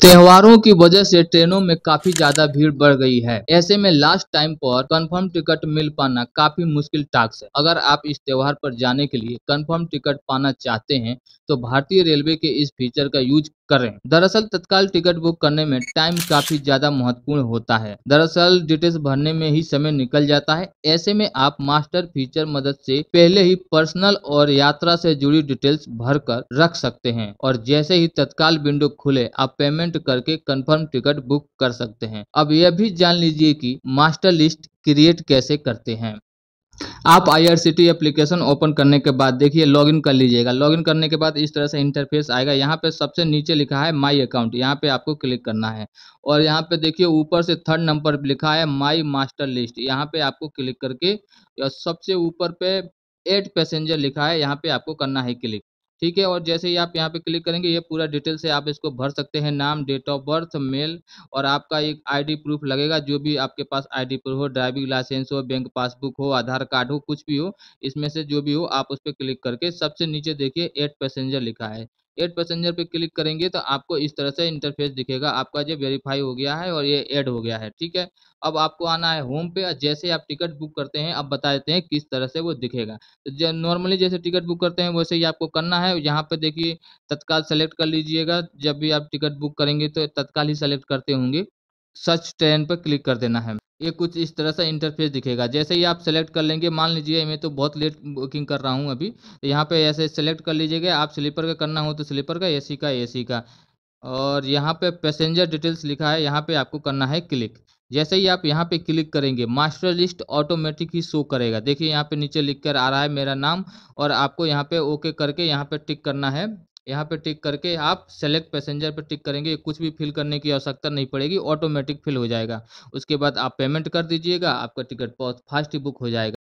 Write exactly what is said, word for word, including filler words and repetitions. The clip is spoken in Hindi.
त्योहारों की वजह से ट्रेनों में काफी ज्यादा भीड़ बढ़ गई है। ऐसे में लास्ट टाइम पर कंफर्म टिकट मिल पाना काफी मुश्किल टास्क है। अगर आप इस त्योहार पर जाने के लिए कंफर्म टिकट पाना चाहते हैं तो भारतीय रेलवे के इस फीचर का यूज करें। दरअसल तत्काल टिकट बुक करने में टाइम काफी ज्यादा महत्वपूर्ण होता है। दरअसल डिटेल्स भरने में ही समय निकल जाता है। ऐसे में आप मास्टर फीचर मदद से पहले ही पर्सनल और यात्रा से जुड़ी डिटेल्स भरकर रख सकते हैं और जैसे ही तत्काल विंडो खुले आप पेमेंट करके कंफर्म टिकट बुक कर सकते हैं। अब यह भी जान लीजिए कि मास्टर लिस्ट क्रिएट कैसे करते हैं। आप I R C T C application open करने के बाद देखिए लॉगिन कर लीजिएगा। लॉगिन करने के बाद इस तरह से इंटरफेस आएगा। यहाँ पे सबसे नीचे लिखा है माई अकाउंट, यहाँ पे आपको क्लिक करना है और यहाँ पे देखिए ऊपर से थर्ड नंबर लिखा है माई मास्टर लिस्ट, यहाँ पे आपको क्लिक करके सबसे ऊपर पे एट पैसेंजर लिखा है, यहाँ पे आपको करना है क्लिक। ठीक है, और जैसे ही आप यहाँ पे क्लिक करेंगे ये पूरा डिटेल से आप इसको भर सकते हैं। नाम, डेट ऑफ बर्थ, मेल और आपका एक आईडी प्रूफ लगेगा, जो भी आपके पास आईडी प्रूफ हो, ड्राइविंग लाइसेंस हो, बैंक पासबुक हो, आधार कार्ड हो, कुछ भी हो, इसमें से जो भी हो आप उस पर क्लिक करके सबसे नीचे देखिए एट पैसेंजर लिखा है, एड पैसेंजर पे क्लिक करेंगे तो आपको इस तरह से इंटरफेस दिखेगा। आपका जो वेरीफाई हो गया है और ये ऐड हो गया है। ठीक है, अब आपको आना है होम पे। जैसे आप टिकट बुक करते हैं अब बता देते हैं किस तरह से वो दिखेगा। तो नॉर्मली जैसे टिकट बुक करते हैं वैसे ही आपको करना है। यहाँ पे देखिए तत्काल सेलेक्ट कर लीजिएगा। जब भी आप टिकट बुक करेंगे तो तत्काल ही सेलेक्ट करते होंगे, सर्च ट्रेन पर क्लिक कर देना है। ये कुछ इस तरह से इंटरफेस दिखेगा। जैसे ही आप सेलेक्ट कर लेंगे, मान लीजिए मैं तो बहुत लेट बुकिंग कर रहा हूँ अभी, तो यहाँ पे ऐसे सेलेक्ट कर लीजिएगा। आप स्लीपर का करना हो तो स्लीपर का, एसी का एसी का, और यहाँ पे पैसेंजर डिटेल्स लिखा है, यहाँ पे आपको करना है क्लिक। जैसे ही आप यहाँ पे क्लिक करेंगे मास्टर लिस्ट ऑटोमेटिक ही शो करेगा। देखिए यहाँ पे नीचे लिख कर आ रहा है मेरा नाम और आपको यहाँ पे ओके करके यहाँ पे टिक करना है। यहाँ पे टिक करके आप सेलेक्ट पैसेंजर पे टिक करेंगे, कुछ भी फिल करने की आवश्यकता नहीं पड़ेगी, ऑटोमेटिक फिल हो जाएगा। उसके बाद आप पेमेंट कर दीजिएगा, आपका टिकट बहुत फास्ट ही बुक हो जाएगा।